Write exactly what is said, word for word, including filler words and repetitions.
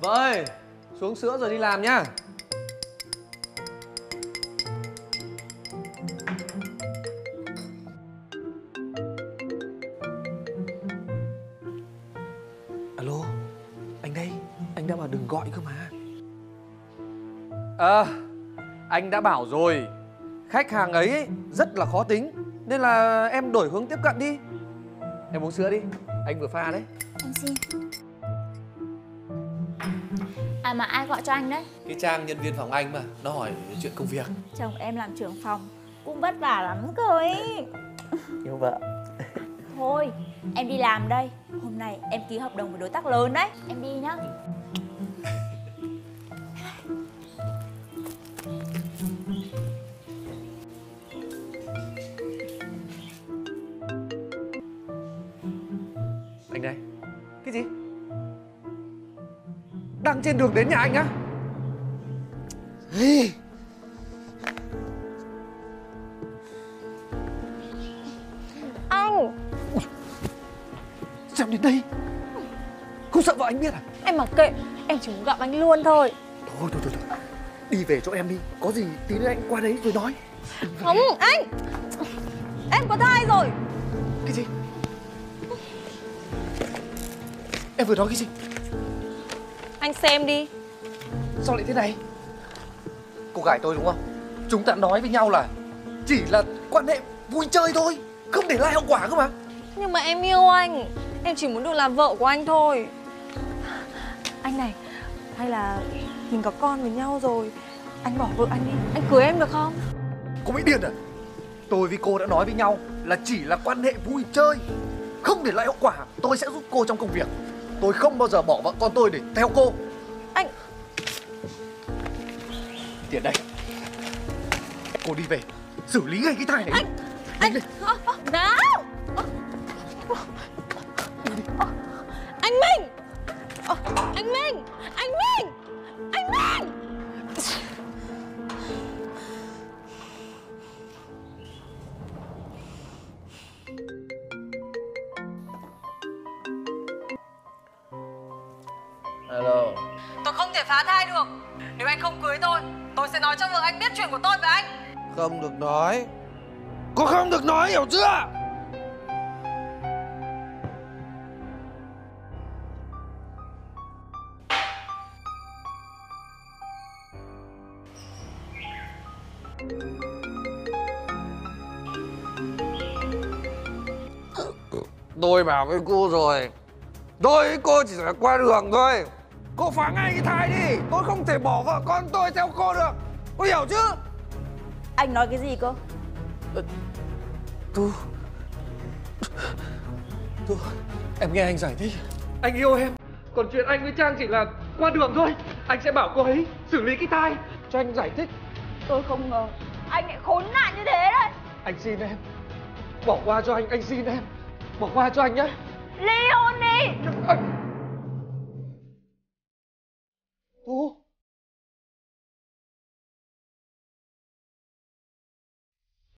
Vâng, xuống sữa rồi đi làm nhá. Alo, anh đây. Anh đã bảo đừng gọi cơ mà. Ờ, à, anh đã bảo rồi. Khách hàng ấy rất là khó tính, nên là em đổi hướng tiếp cận đi. Em uống sữa đi, anh vừa pha đấy. Em xin. À mà ai gọi cho anh đấy? Cái Trang nhân viên phòng anh mà, nó hỏi chuyện công việc. Chồng em làm trưởng phòng cũng vất vả lắm cơ ấy. Yêu vợ. Thôi, em đi làm đây. Hôm nay em ký hợp đồng với đối tác lớn đấy. Em đi nhá. Anh đây. Cái gì? Đang trên đường đến nhà anh á. Hey. Anh sao đến đây? Không sợ vợ anh biết à? Em mặc kệ, em chỉ muốn gặp anh luôn thôi. Thôi thôi thôi, thôi. Đi về chỗ em đi. Có gì tí nữa anh qua đấy rồi nói. Không, anh. Em có thai rồi. Cái gì? Em vừa nói cái gì? Anh xem đi. Sao lại thế này? Cô gái tôi đúng không? Chúng ta nói với nhau là chỉ là quan hệ vui chơi thôi, không để lại hậu quả cơ mà. Nhưng mà em yêu anh. Em chỉ muốn được làm vợ của anh thôi. Anh này, hay là mình có con với nhau rồi, anh bỏ vợ anh đi, anh cưới em được không? Cô bị điên à? Tôi với cô đã nói với nhau là chỉ là quan hệ vui chơi, không để lại hậu quả. Tôi sẽ giúp cô trong công việc. Tôi không bao giờ bỏ vợ con tôi để theo cô. Anh... Tiền đây. Cô đi về xử lý ngay cái thai này. Anh... Anh... Anh... Nào! Anh Minh! Anh Minh! Anh Minh! Anh Minh! Hello. Tôi không thể phá thai được. Nếu anh không cưới tôi, tôi sẽ nói cho vợ anh biết chuyện của tôi với anh. Không được nói. Cô không được nói, hiểu chưa? Tôi bảo với cô rồi, tôi với cô chỉ là qua đường thôi. Cô phá ngay cái thai đi. Tôi không thể bỏ vợ con tôi theo cô được. Cô hiểu chứ? Anh nói cái gì cơ? Tôi... Tôi... Em nghe anh giải thích. Anh yêu em. Còn chuyện anh với Trang chỉ là qua đường thôi. Anh sẽ bảo cô ấy xử lý cái thai. Cho anh giải thích. Tôi không ngờ anh lại khốn nạn như thế đấy. Anh xin em. Bỏ qua cho anh, anh xin em. Bỏ qua cho anh nhé. Leo